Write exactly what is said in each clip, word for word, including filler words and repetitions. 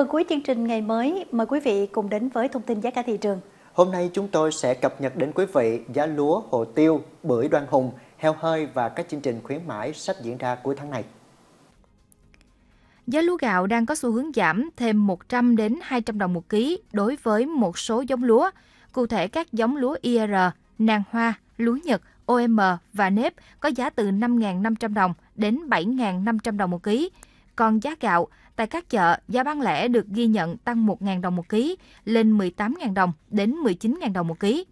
Phần cuối chương trình ngày mới, mời quý vị cùng đến với thông tin giá cả thị trường. Hôm nay chúng tôi sẽ cập nhật đến quý vị giá lúa, hồ tiêu, bưởi Đoan Hùng, heo hơi và các chương trình khuyến mãi sắp diễn ra cuối tháng này. Giá lúa gạo đang có xu hướng giảm thêm một trăm đến hai trăm đồng một ký đối với một số giống lúa. Cụ thể các giống lúa i e rờ, nàng hoa, lúa Nhật, o em và nếp có giá từ năm nghìn năm trăm đồng đến bảy nghìn năm trăm đồng một ký. Còn giá gạo, tại các chợ, giá bán lẻ được ghi nhận tăng một nghìn đồng một ký lên mười tám nghìn đồng đến mười chín nghìn đồng một ký.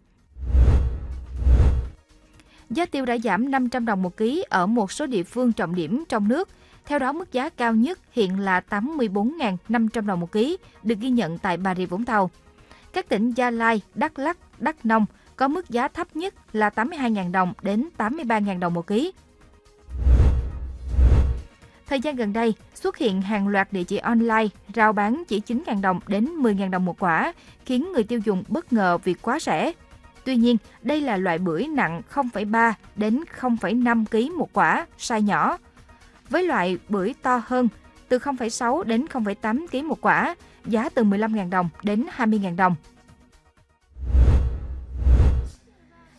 Giá tiêu đã giảm năm trăm đồng một ký ở một số địa phương trọng điểm trong nước. Theo đó, mức giá cao nhất hiện là tám mươi bốn nghìn năm trăm đồng một ký, được ghi nhận tại Bà Rịa Vũng Tàu. Các tỉnh Gia Lai, Đắk Lắk, Đắk Nông có mức giá thấp nhất là tám mươi hai nghìn đồng đến tám mươi ba nghìn đồng một ký. Thời gian gần đây, xuất hiện hàng loạt địa chỉ online rao bán chỉ chín nghìn đồng đến mười nghìn đồng một quả, khiến người tiêu dùng bất ngờ vì quá rẻ. Tuy nhiên, đây là loại bưởi nặng không phẩy ba đến không phẩy năm kg một quả, size nhỏ. Với loại bưởi to hơn, từ không phẩy sáu đến không phẩy tám kg một quả, giá từ mười lăm nghìn đồng đến hai mươi nghìn đồng.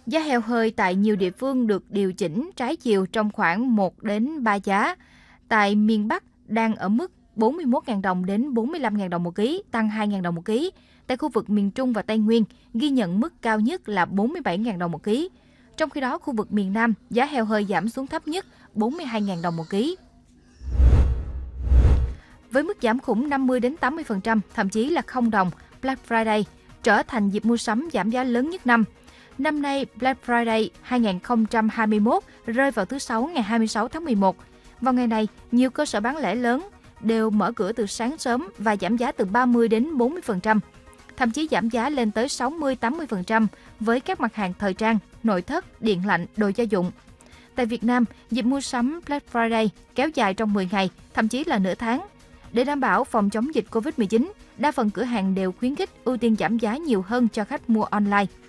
Giá heo hơi tại nhiều địa phương được điều chỉnh trái chiều trong khoảng một đến ba giá. Tại miền Bắc đang ở mức bốn mươi mốt nghìn đồng đến bốn mươi lăm nghìn đồng một ký, tăng hai nghìn đồng một ký. Tại khu vực miền Trung và Tây Nguyên ghi nhận mức cao nhất là bốn mươi bảy nghìn đồng một ký. Trong khi đó, khu vực miền Nam giá heo hơi giảm xuống thấp nhất bốn mươi hai nghìn đồng một ký. Với mức giảm khủng năm mươi đến tám mươi phần trăm, thậm chí là không đồng, Black Friday trở thành dịp mua sắm giảm giá lớn nhất năm. Năm nay, Black Friday hai nghìn không trăm hai mươi mốt rơi vào thứ Sáu ngày hai mươi sáu tháng mười một. Vào ngày này, nhiều cơ sở bán lẻ lớn đều mở cửa từ sáng sớm và giảm giá từ ba mươi đến bốn mươi phần trăm, thậm chí giảm giá lên tới sáu mươi đến tám mươi phần trăm với các mặt hàng thời trang, nội thất, điện lạnh, đồ gia dụng. Tại Việt Nam, dịp mua sắm Black Friday kéo dài trong mười ngày, thậm chí là nửa tháng. Để đảm bảo phòng chống dịch covid mười chín, đa phần cửa hàng đều khuyến khích ưu tiên giảm giá nhiều hơn cho khách mua online.